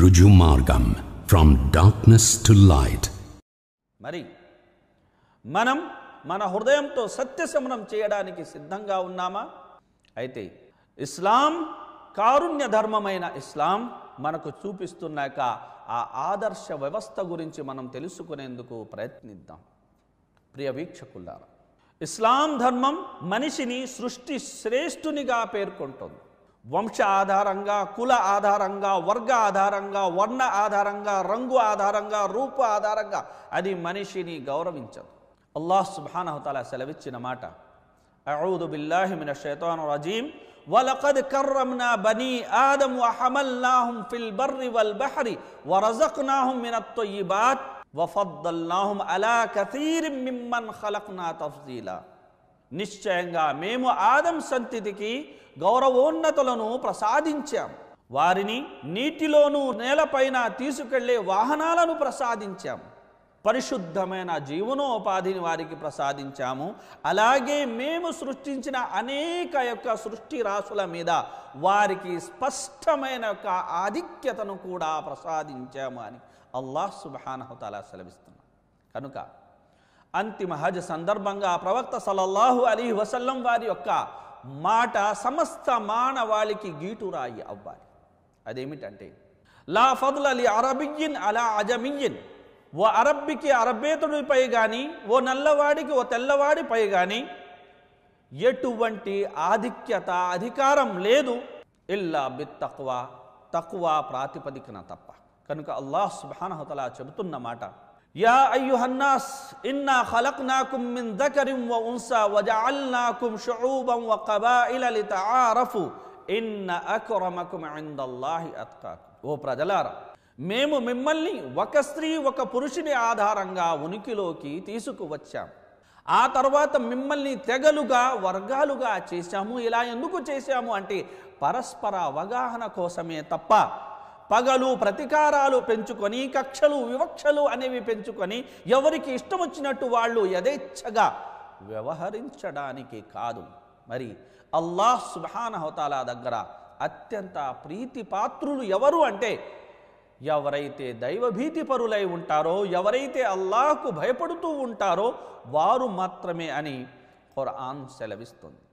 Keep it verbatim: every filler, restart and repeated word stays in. Rujumargam, from darkness to light. Mari Manam Mana Hurdayamto Satya Samanam Cheyadaniki Siddhanga Unnama Aite Islam Karunya Dharmamaina Islam Manaku Chupistunnaka Aa Adarsha Vyavastha Gurinchi Manam Telusukunenduku Prayatniddam. Priya Veekshakullara Islam Dharmam Manishini Srushti Sreshtuniga Perkontundi. వంశ ఆధారంగా కుల ఆధారంగా వర్గ ఆధారంగా వర్ణ ఆధారంగా రంగు ఆధారంగా రూప ఆధారంగా అది మనిషిని గౌరవించదు. అల్లాహ్ సుబ్హానహు వ తఆలా సెలవిచ్చిన మాట అఊదు బిల్లాహి మినష్ షైతానిర్ రజీమ్ వలఖద్ కర్రమ్నా బనీ ఆదమ్ వహమల్నాహుం ఫిల్ బర్రి వల్ బహ్రి వరజక్నాహుం మినత్ తయ్యిబాత్ వఫద్దల్నాహుం అలా కతీరిన్ మిమ్మన్ ఖలక్నా తఫ్జీలా. నిశ్చయంగా మేము ఆదం సంతతికి గౌరవోన్నతులను ప్రసాదించాం, వారిని నీటిలోనూ నేలపైన తీసుకెళ్లే వాహనాలను ప్రసాదించాం, పరిశుద్ధమైన జీవనోపాధిని వారికి ప్రసాదించాము. అలాగే మేము సృష్టించిన అనేక యొక్క సృష్టి రాసుల మీద వారికి స్పష్టమైన యొక్క ఆధిక్యతను కూడా ప్రసాదించాము అని అల్లాహ్ సుబ్హానహు వ తఆలా సెలవిస్తున్నాడు. కనుక అంతిమ హజ్ సందర్భంగా ప్రవక్త సల్లల్లాహు అలైహి వసల్లం వారి యొక్క మాట సమస్త మానవాళికి గీటురాయి అవ్వాలి. అదేమిటంటే లా ఫద్ల లి అరబియ్యిన్ అలా అజమియ్యిన్, ఓ అరబ్బికి అరబ్బేతుడిపై కానీ ఓ నల్లవాడికి ఓ తెల్లవాడిపై కానీ ఎటువంటి ఆధిక్యత అధికారం లేదు, ఇల్లా బిత్తక్వా, తక్వా ప్రాతిపదికన తప్ప. కనుక అల్లాహ్ సుబ్హానహు వ తఆలా చెబుతున్నమాట యా అయ్యుహన్నాస్ ఇన్నా ఖలక్నాకుం మిన్ దకరిం వ ఉన్సా వజఅల్నాకుం షుఉబం వ ఖబాయిల లితఆరఫు ఇన్న అక్రమకుం ఇందల్లాహి అత్కాకుం. ఓ ప్రజలారా, మేము మిమ్మల్ని ఒక స్త్రీ ఒక పురుషుని ఆధారంగా ఉనికిలోకి తీసుకువచ్చాం, ఆ తర్వాత మిమ్మల్ని తెగలుగా వర్గాలుగా చేశాము. ఇలా ఎందుకు చేశాము అంటే పరస్పర అవగాహన కోసమే తప్ప పగలు ప్రతీకారాలు పెంచుకొని కక్షలు వివక్షలు అనేవి పెంచుకొని ఎవరికి ఇష్టం వచ్చినట్టు వాళ్ళు యథేచ్ఛగా వ్యవహరించడానికి కాదు. మరి అల్లాహ్ సుబ్హానహు వ తఆలా దగ్గర అత్యంత ప్రీతిపాత్రులు ఎవరు అంటే ఎవరైతే దైవభీతి పరులై ఉంటారో, ఎవరైతే అల్లాహ్కు భయపడుతూ ఉంటారో వారు మాత్రమే అని ఖురాన్ సెలవిస్తుంది.